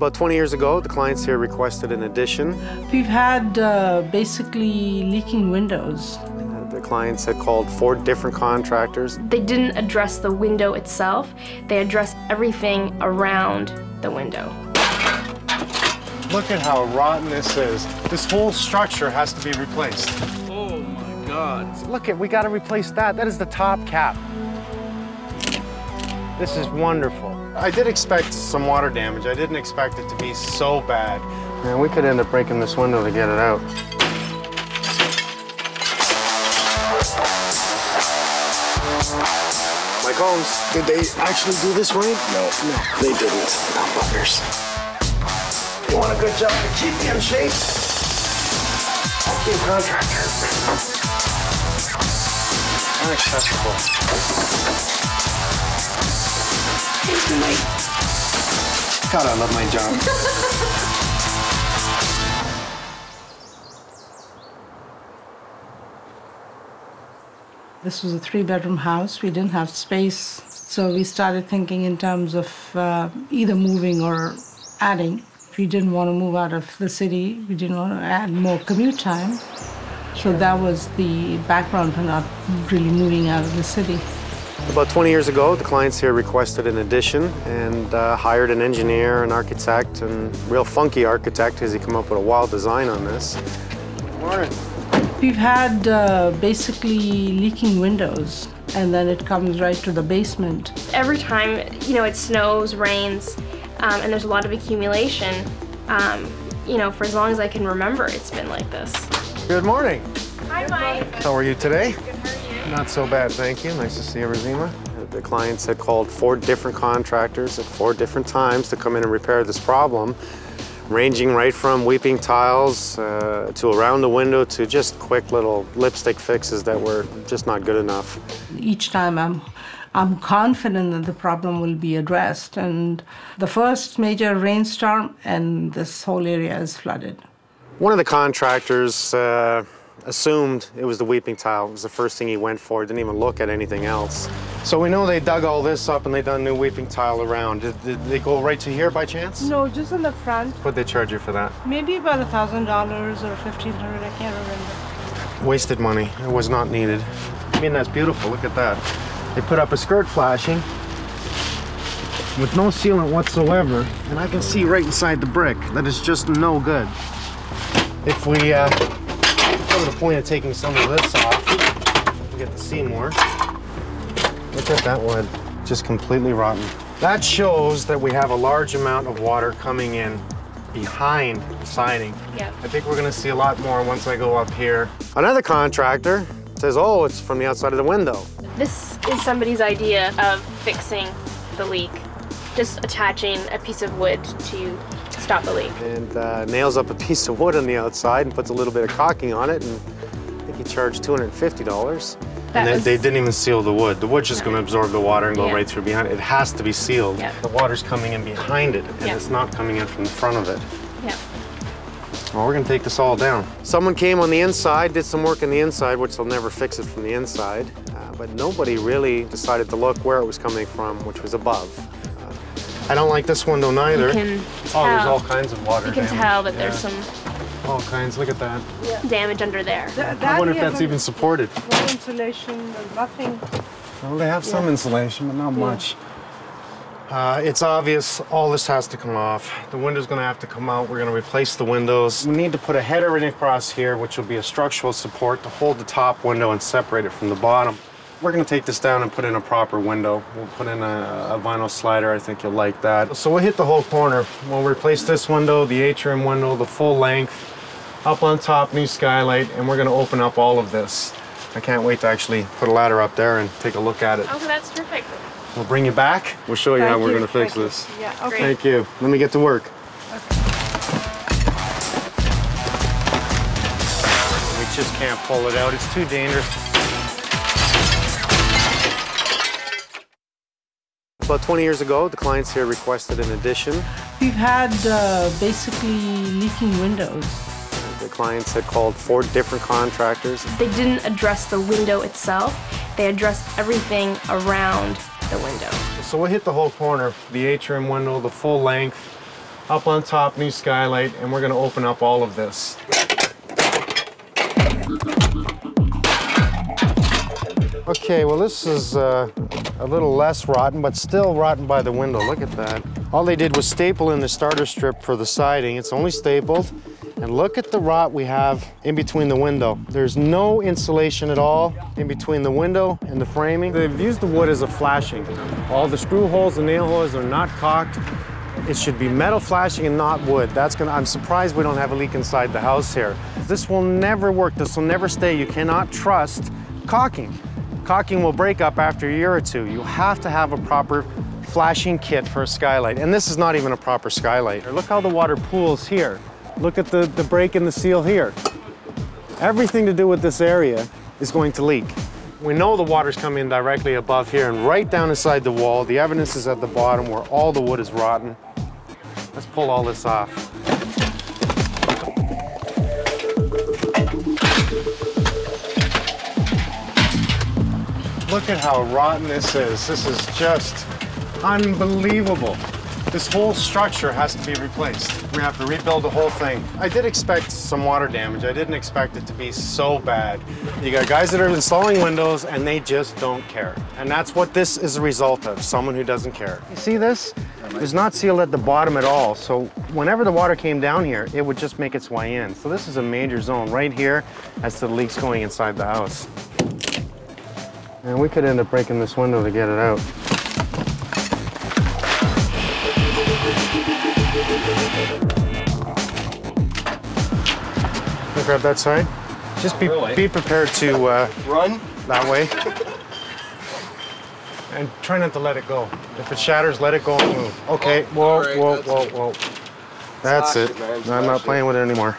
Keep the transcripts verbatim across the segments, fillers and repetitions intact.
About twenty years ago, the clients here requested an addition. We've had uh, basically leaking windows. The clients had called four different contractors. They didn't address the window itself. They addressed everything around the window. Look at how rotten this is. This whole structure has to be replaced. Oh my God. Look at, we gotta replace that. That is the top cap. This is wonderful. I did expect some water damage. I didn't expect it to be so bad. Man, we could end up breaking this window to get it out. Mike Holmes, did they actually do this right? No, no, they didn't. No buggers. You want a good job to keep me in shape? I'll be a contractor. Unacceptable. God, I love my job. This was a three-bedroom house. We didn't have space, so we started thinking in terms of uh, either moving or adding. We didn't want to move out of the city. We didn't want to add more commute time. So that was the background for not really moving out of the city. About twenty years ago, the clients here requested an addition and uh, hired an engineer, an architect, and real funky architect because he came up with a wild design on this. Good morning. We've had uh, basically leaking windows, and then it comes right to the basement. Every time, you know, it snows, rains, um, and there's a lot of accumulation. Um, you know, for as long as I can remember, it's been like this. Good morning. Hi, Mike. How are you today? Good. Not so bad, thank you. Nice to see you, Razima. The clients had called four different contractors at four different times to come in and repair this problem, ranging right from weeping tiles uh, to around the window to just quick little lipstick fixes that were just not good enough. Each time I'm, I'm confident that the problem will be addressed, and the first major rainstorm and this whole area is flooded. One of the contractors uh, assumed it was the weeping tile. It was the first thing he went for. Didn't even look at anything else. So we know they dug all this up and they done new weeping tile around. Did, did they go right to here by chance? No, just in the front. What'd they charge you for that? Maybe about a thousand dollars or fifteen hundred. I can't remember. Wasted money. It was not needed. I mean, that's beautiful. Look at that. They put up a skirt flashing with no sealant whatsoever, and I can see right inside the brick that it's just no good. If we. Uh, The point of taking some of this off, we get to see more. Look at that wood, just completely rotten. That shows that we have a large amount of water coming in behind the siding. Yep. I think we're going to see a lot more once I go up here. Another contractor says, "Oh, it's from the outside of the window." This is somebody's idea of fixing the leak, just attaching a piece of wood to. Stop the leak. And uh, nails up a piece of wood on the outside and puts a little bit of caulking on it, and I think he charged two hundred fifty dollars. And they, was... they didn't even seal the wood. The wood's just going to absorb the water and go yeah. right through behind it. It has to be sealed. Yeah. The water's coming in behind it, and yeah. it's not coming in from the front of it. Yeah. Well, we're going to take this all down. Someone came on the inside, did some work on the inside, which they'll never fix it from the inside, uh, but nobody really decided to look where it was coming from, which was above. I don't like this window neither. You can tell. Oh, there's all kinds of water damage. You can damage. tell that yeah. there's some... All kinds, look at that. Yeah. Damage under there. Th that I wonder if that's even supported. No insulation, nothing. Well, they have yeah. some insulation, but not yeah. much. Uh, it's obvious all this has to come off. The window's gonna have to come out. We're gonna replace the windows. We need to put a header in across here, which will be a structural support to hold the top window and separate it from the bottom. We're going to take this down and put in a proper window. We'll put in a, a vinyl slider. I think you'll like that. So we'll hit the whole corner. We'll replace this window, the atrium window, the full length, up on top, new skylight, and we're going to open up all of this. I can't wait to actually put a ladder up there and take a look at it. Okay, that's perfect. We'll bring you back. We'll show you Thank how we're you. going to fix Thank this. You. Yeah, okay. Thank you. Let me get to work. Okay. We just can't pull it out. It's too dangerous. About twenty years ago, the clients here requested an addition. We've had uh, basically leaking windows. The clients had called four different contractors. They didn't address the window itself. They addressed everything around the window. So we'll hit the whole corner, the atrium window, the full length, up on top, new skylight, and we're gonna open up all of this. Okay, well this is uh, a little less rotten, but still rotten by the window. Look at that. All they did was staple in the starter strip for the siding. It's only stapled. And look at the rot we have in between the window. There's no insulation at all in between the window and the framing. They've used the wood as a flashing. All the screw holes and nail holes are not caulked. It should be metal flashing and not wood. That's gonna, I'm surprised we don't have a leak inside the house here. This will never work, this will never stay. You cannot trust caulking. Caulking will break up after a year or two. You have to have a proper flashing kit for a skylight. And this is not even a proper skylight. Look how the water pools here. Look at the, the break in the seal here. Everything to do with this area is going to leak. We know the water's coming in directly above here and right down inside the wall. The evidence is at the bottom where all the wood is rotten. Let's pull all this off. Look at how rotten this is. This is just unbelievable. This whole structure has to be replaced. We have to rebuild the whole thing. I did expect some water damage. I didn't expect it to be so bad. You got guys that are installing windows and they just don't care. And that's what this is a result of, someone who doesn't care. You see this? It's not sealed at the bottom at all. So whenever the water came down here, it would just make its way in. So this is a major zone right here as to the leaks going inside the house. And we could end up breaking this window to get it out. Grab that side. Just be, really? be prepared to uh, run that way. And try not to let it go. If it shatters, let it go and move. Okay, whoa, right, whoa, whoa, whoa, whoa. That's it. I'm not playing with it anymore.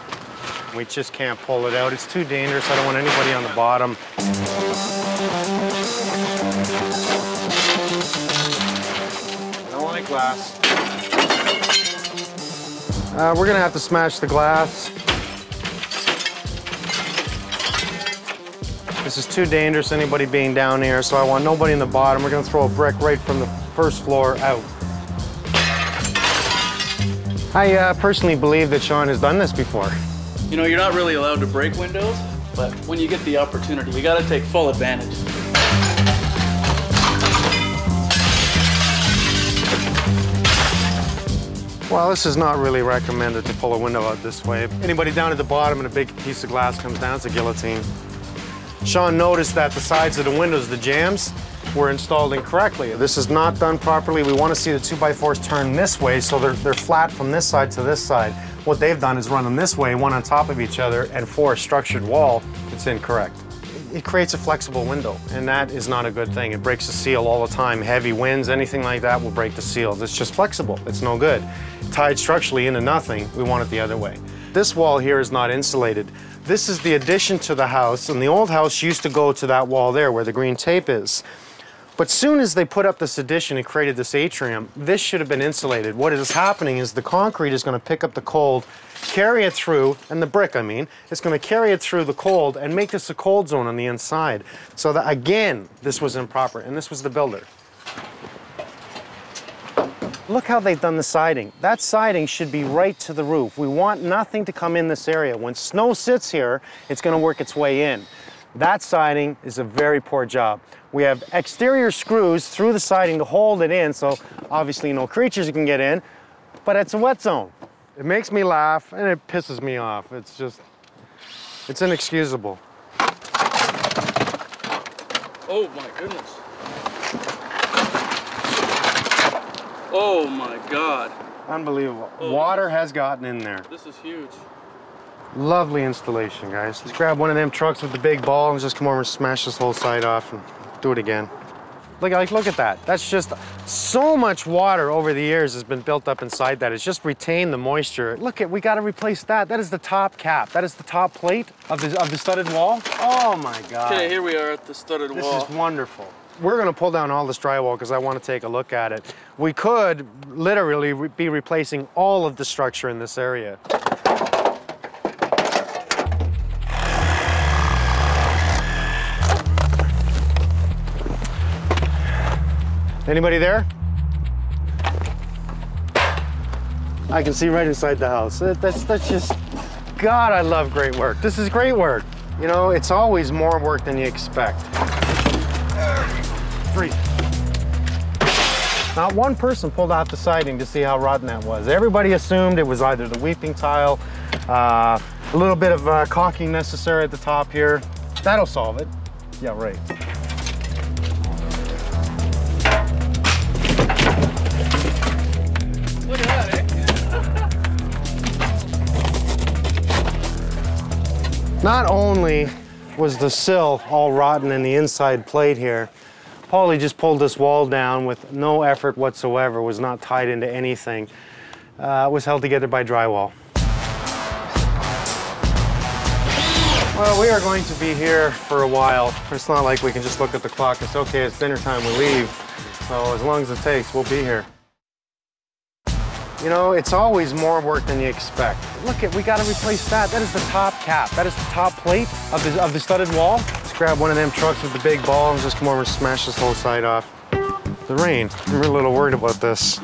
We just can't pull it out. It's too dangerous. I don't want anybody on the bottom. I don't like glass. Uh, we're gonna have to smash the glass. This is too dangerous, anybody being down here, so I want nobody in the bottom. We're gonna throw a brick right from the first floor out. I uh, personally believe that Sean has done this before. You know, you're not really allowed to break windows, but when you get the opportunity, you gotta take full advantage. Well, this is not really recommended to pull a window out this way. Anybody down at the bottom and a big piece of glass comes down, it's a guillotine. Sean noticed that the sides of the windows, the jambs, were installed incorrectly. This is not done properly. We want to see the two by fours turn this way, so they're, they're flat from this side to this side. What they've done is run them this way, one on top of each other, and for a structured wall, it's incorrect. It creates a flexible window, and that is not a good thing. It breaks the seal all the time. Heavy winds, anything like that will break the seals. It's just flexible. It's no good. Tied structurally into nothing, we want it the other way. This wall here is not insulated. This is the addition to the house, and the old house used to go to that wall there where the green tape is. But soon as they put up this addition and created this atrium, this should have been insulated. What is happening is the concrete is going to pick up the cold, carry it through, and the brick, I mean, it's going to carry it through the cold and make this a cold zone on the inside. So that, again, this was improper, and this was the builder. Look how they've done the siding. That siding should be right to the roof. We want nothing to come in this area. When snow sits here, it's going to work its way in. That siding is a very poor job. We have exterior screws through the siding to hold it in, so obviously no creatures can get in, but it's a wet zone. It makes me laugh and it pisses me off. It's just, it's inexcusable. Oh my goodness. Oh my God. Unbelievable. Oh, water has gotten in there. This is huge. Lovely installation, guys. Let's grab one of them trucks with the big ball and just come over and smash this whole side off and do it again. Look, like, look at that. That's just so much water over the years has been built up inside that. It's just retained the moisture. Look at, we got to replace that. That is the top cap. That is the top plate of the, of the studded wall. Oh my God. Okay, here we are at the studded this wall. This is wonderful. We're going to pull down all this drywall because I want to take a look at it. We could literally re be replacing all of the structure in this area. Anybody there? I can see right inside the house. That, that's, that's just, God, I love great work. This is great work. You know, it's always more work than you expect. Free. Not one person pulled out the siding to see how rotten that was. Everybody assumed it was either the weeping tile, uh, a little bit of uh, caulking necessary at the top here. That'll solve it. Yeah, right. Not only was the sill all rotten in the inside plate here, Pauly just pulled this wall down with no effort whatsoever, was not tied into anything, uh, was held together by drywall. Well, we are going to be here for a while. It's not like we can just look at the clock. It's okay, it's dinner time, we leave. So as long as it takes, we'll be here. You know, it's always more work than you expect. Look at, we gotta replace that. That is the top cap. That is the top plate of the, of the studded wall. Let's grab one of them trucks with the big ball and just come over and smash this whole side off. The rain, I'm really a little worried about this.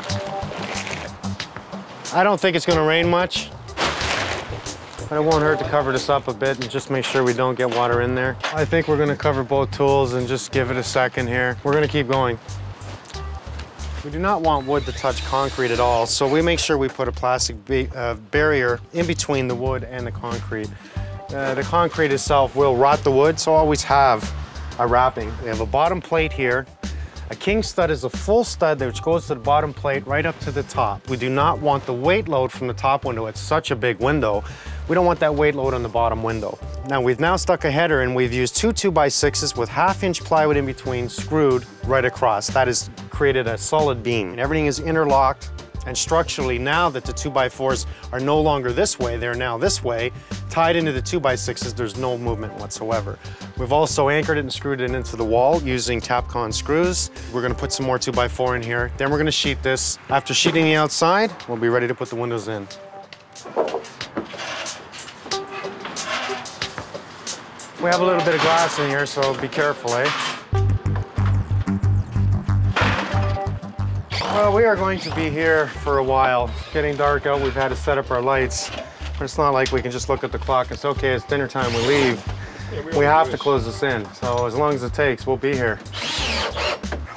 I don't think it's gonna rain much, but it won't hurt to cover this up a bit and just make sure we don't get water in there. I think we're gonna cover both tools and just give it a second here. We're gonna keep going. We do not want wood to touch concrete at all, so we make sure we put a plastic uh, barrier in between the wood and the concrete. Uh, the concrete itself will rot the wood, so always have a wrapping. We have a bottom plate here. A king stud is a full stud which goes to the bottom plate right up to the top. We do not want the weight load from the top window. It's such a big window. We don't want that weight load on the bottom window. Now we've now stuck a header and we've used two two by sixes with half inch plywood in between screwed right across. That has created a solid beam. And everything is interlocked and structurally now that the two by fours are no longer this way, they're now this way, tied into the two by sixes, there's no movement whatsoever. We've also anchored it and screwed it into the wall using Tapcon screws. We're gonna put some more two by four in here. Then we're gonna sheet this. After sheeting the outside, we'll be ready to put the windows in. We have a little bit of glass in here, so be careful, eh? Well, we are going to be here for a while. It's getting dark out, we've had to set up our lights. But it's not like we can just look at the clock. It's okay, it's dinner time, we leave. Yeah, we we have to close this in, so as long as it takes, we'll be here.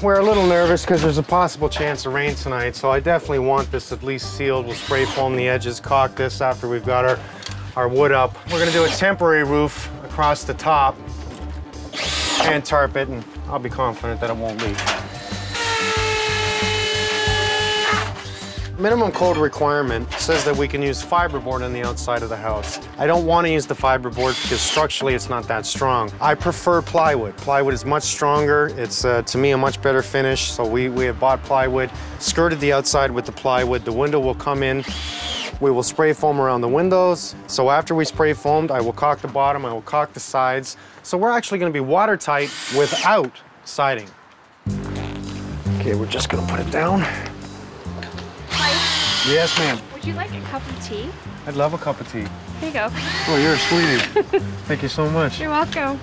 We're a little nervous because there's a possible chance of rain tonight, so I definitely want this at least sealed. We'll spray foam the edges, caulk this after we've got our, our wood up. We're gonna do a temporary roof across the top and tarp it, and I'll be confident that it won't leak. Minimum code requirement says that we can use fiberboard on the outside of the house. I don't want to use the fiberboard because structurally it's not that strong. I prefer plywood. Plywood is much stronger. It's, uh, to me, a much better finish. So we, we have bought plywood, skirted the outside with the plywood. The window will come in. We will spray foam around the windows. So after we spray foamed, I will caulk the bottom, I will caulk the sides. So we're actually gonna be watertight without siding. Okay, we're just gonna put it down. Mike? Yes, ma'am. Would you like a cup of tea? I'd love a cup of tea. Here you go. Oh, you're a sweetie. Thank you so much. You're welcome.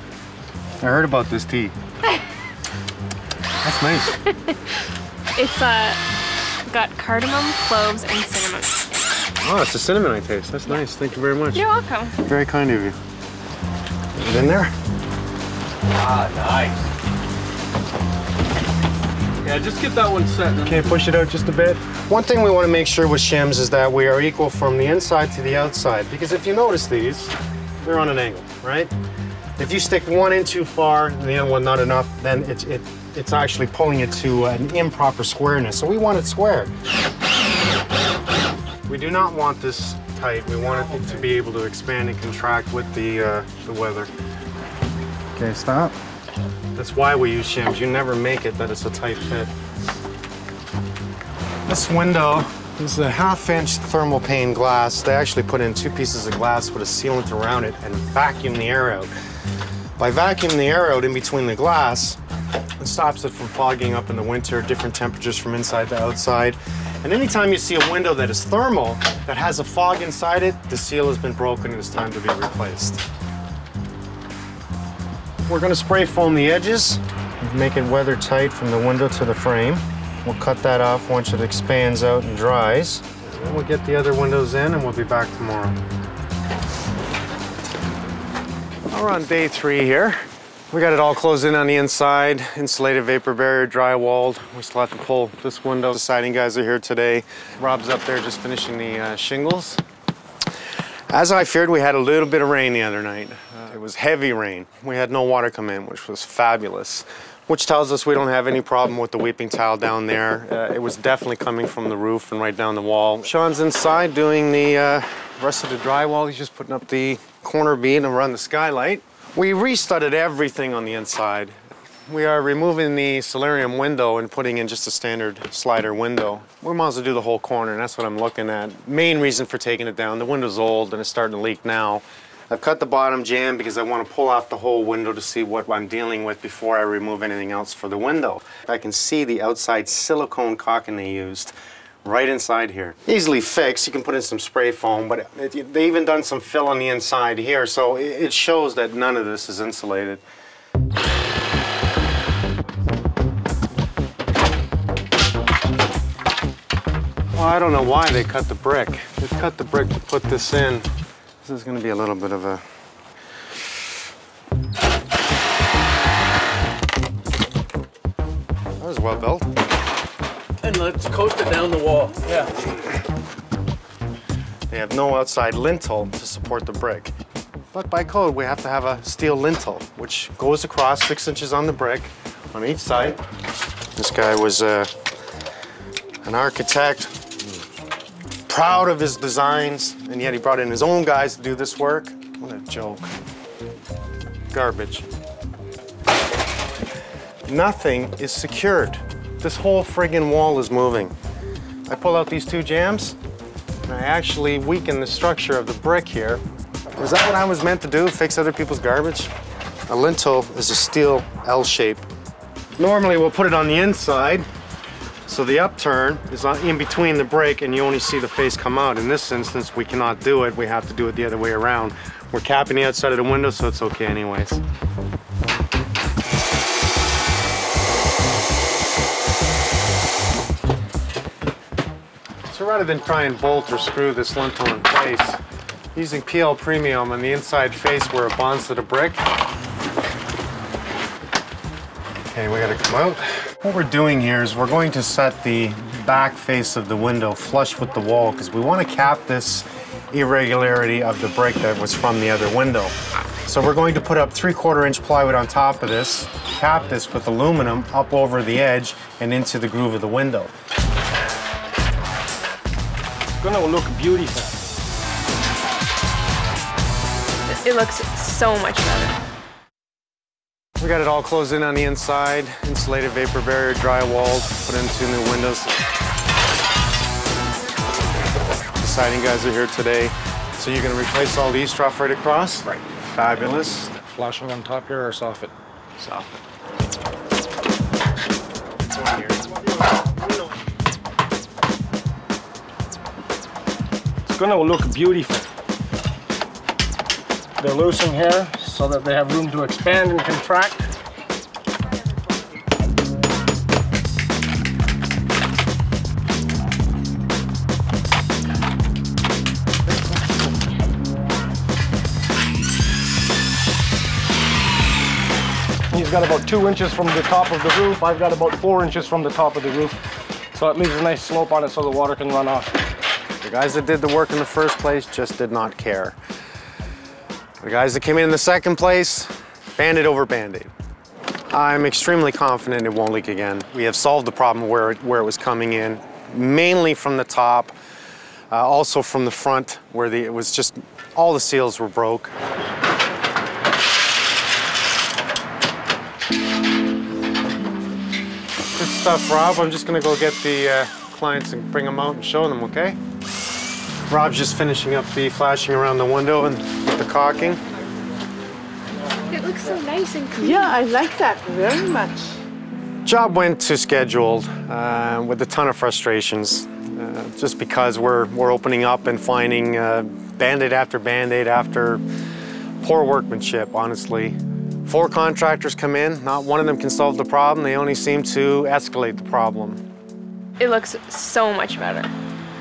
I heard about this tea. That's nice. It's uh, got cardamom, cloves, and cinnamon. Oh, it's a cinnamon I taste. That's nice. Thank you very much. You're welcome. Very kind of you. Is it in there? Ah, nice. Yeah, just get that one set. Okay, push it out just a bit. One thing we want to make sure with shims is that we are equal from the inside to the outside. Because if you notice these, they're on an angle, right? If you stick one in too far and the other one not enough, then it's, it, it's actually pulling it to an improper squareness. So we want it square. We do not want this tight. We want it to be able to expand and contract with the, uh, the weather. Okay, stop. That's why we use shims. You never make it that it's a tight fit. This window is a half inch thermal pane glass. They actually put in two pieces of glass with a sealant around it and vacuum the air out. By vacuuming the air out in between the glass, it stops it from fogging up in the winter, different temperatures from inside to outside. And anytime you see a window that is thermal, that has a fog inside it, the seal has been broken and it's time to be replaced. We're gonna spray foam the edges, make it weather tight from the window to the frame. We'll cut that off once it expands out and dries. And we'll get the other windows in and we'll be back tomorrow. We're on day three here. We got it all closed in on the inside, insulated vapor barrier, drywalled. We still have to pull this window. The siding guys are here today. Rob's up there just finishing the uh, shingles. As I feared, we had a little bit of rain the other night. Uh, it was heavy rain. We had no water come in, which was fabulous, which tells us we don't have any problem with the weeping tile down there. Uh, it was definitely coming from the roof and right down the wall. Sean's inside doing the uh, rest of the drywall. He's just putting up the corner beam and run the skylight. We re-studded everything on the inside. We are removing the solarium window and putting in just a standard slider window. We might as well do the whole corner, and that's what I'm looking at. Main reason for taking it down, the window's old and it's starting to leak now. I've cut the bottom jamb because I want to pull off the whole window to see what I'm dealing with before I remove anything else for the window. I can see the outside silicone caulking they used right inside here. Easily fixed. You can put in some spray foam, but it, it, they even done some fill on the inside here, so it, it shows that none of this is insulated. Well, I don't know why they cut the brick. They cut the brick to put this in. This is going to be a little bit of a... That was well built. And let's coast it down the wall, yeah. They have no outside lintel to support the brick. But by code, we have to have a steel lintel, which goes across six inches on the brick on each side. This guy was uh, an architect. Proud of his designs, and yet he brought in his own guys to do this work. What a joke. Garbage. Nothing is secured. This whole friggin' wall is moving. I pull out these two jambs, and I actually weaken the structure of the brick here. Was that what I was meant to do, fix other people's garbage? A lintel is a steel L shape. Normally, we'll put it on the inside. So the upturn is in between the brick and you only see the face come out. In this instance, we cannot do it. We have to do it the other way around. We're capping the outside of the window, so it's okay anyways. So rather than try and bolt or screw this lintel in place, using P L Premium on the inside face where it bonds to the brick. Okay, we gotta come out. What we're doing here is we're going to set the back face of the window flush with the wall because we want to cap this irregularity of the brick that was from the other window. So we're going to put up three-quarter inch plywood on top of this, cap this with aluminum up over the edge and into the groove of the window. It's gonna look beautiful. It looks so much better. We got it all closed in on the inside, insulated vapor barrier, drywalled, put in two new windows. The siding guys are here today. So you're going to replace all these stuff right across? Right. Fabulous. Flashing on top here or soffit? Soffit. It's one here. It's going to look beautiful. They're loosening here, so that they have room to expand and contract. He's got about two inches from the top of the roof. I've got about four inches from the top of the roof. So it leaves a nice slope on it so the water can run off. The guys that did the work in the first place just did not care. The guys that came in in the second place, Band-Aid over Band-Aid. I'm extremely confident it won't leak again. We have solved the problem where it, where it was coming in, mainly from the top, uh, also from the front, where the, it was just, all the seals were broke. Good stuff, Rob. I'm just gonna go get the uh, clients and bring them out and show them, okay? Rob's just finishing up the flashing around the window and the caulking. It looks so nice and clean. Yeah, I like that very much. Job went to scheduled uh, with a ton of frustrations, uh, just because we're, we're opening up and finding uh, Band-Aid after Band-Aid after poor workmanship, honestly. Four contractors come in, not one of them can solve the problem. They only seem to escalate the problem. It looks so much better.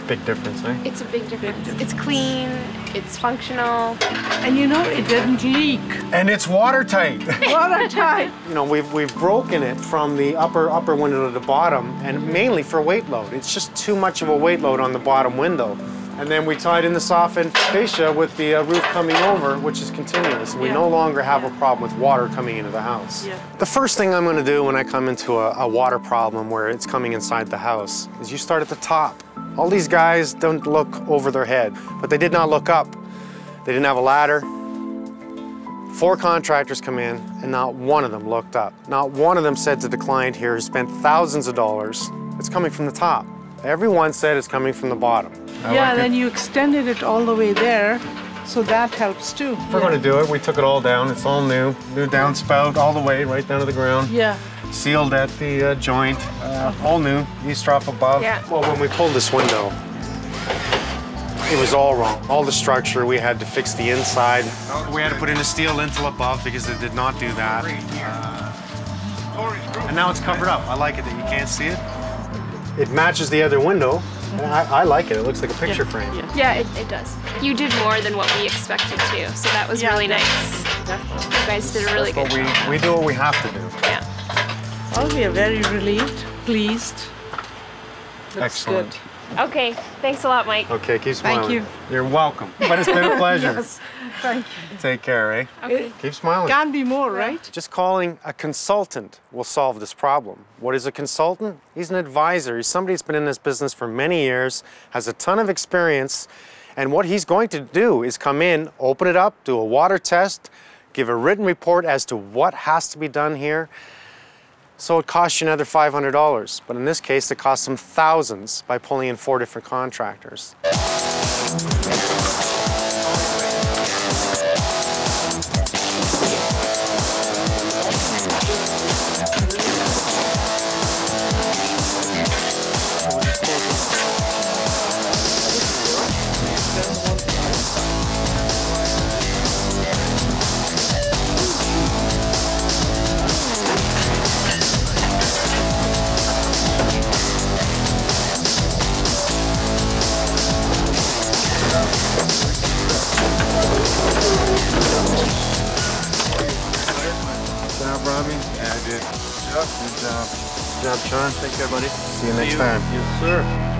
Big difference, eh? It's a big difference. Big difference. It's clean, it's functional. And you know, it didn't leak. And it's watertight. Watertight. You know, we've, we've broken it from the upper, upper window to the bottom, and mainly for weight load. It's just too much of a weight load on the bottom window. And then we tied in the softened fascia with the uh, roof coming over, which is continuous. We yeah. no longer have yeah. a problem with water coming into the house. Yeah. The first thing I'm gonna do when I come into a, a water problem where it's coming inside the house is you start at the top. All these guys don't look over their head, but they did not look up. They didn't have a ladder. Four contractors come in and not one of them looked up. Not one of them said to the client here who spent thousands of dollars, it's coming from the top. Everyone said it's coming from the bottom. I yeah, like then it. You extended it all the way there, so that helps too. If we're yeah. gonna do it, we took it all down. It's all new. New downspout all the way, right down to the ground. Yeah. Sealed at the uh, joint, uh, all new, eavesdrop above. Yeah. Well, when we pulled this window, it was all wrong. All the structure, we had to fix the inside. We had to put in a steel lintel above because they did not do that. Uh, and now it's covered up. I like it that you can't see it. It matches the other window. I, I like it. It looks like a picture yeah. frame. Yeah, yeah it, it does. You did more than what we expected to, so that was yeah, really nice. Definitely. You guys did a really That's good we, job. We do what we have to do. Yeah. Oh, we are very relieved, pleased. Looks Excellent. Good. Okay, thanks a lot, Mike. Okay, keep smiling. Thank you. You're welcome. But it's been a pleasure. Yes, thank you. Take care, eh? Okay. Keep smiling. Can be more, right? Just calling a consultant will solve this problem. What is a consultant? He's an advisor. He's somebody that's been in this business for many years, has a ton of experience, and what he's going to do is come in, open it up, do a water test, give a written report as to what has to be done here. So it costs you another five hundred dollars, but in this case, it costs them thousands by pulling in four different contractors. Good job, Sean. Take care, buddy. See you next time. Yes, sir.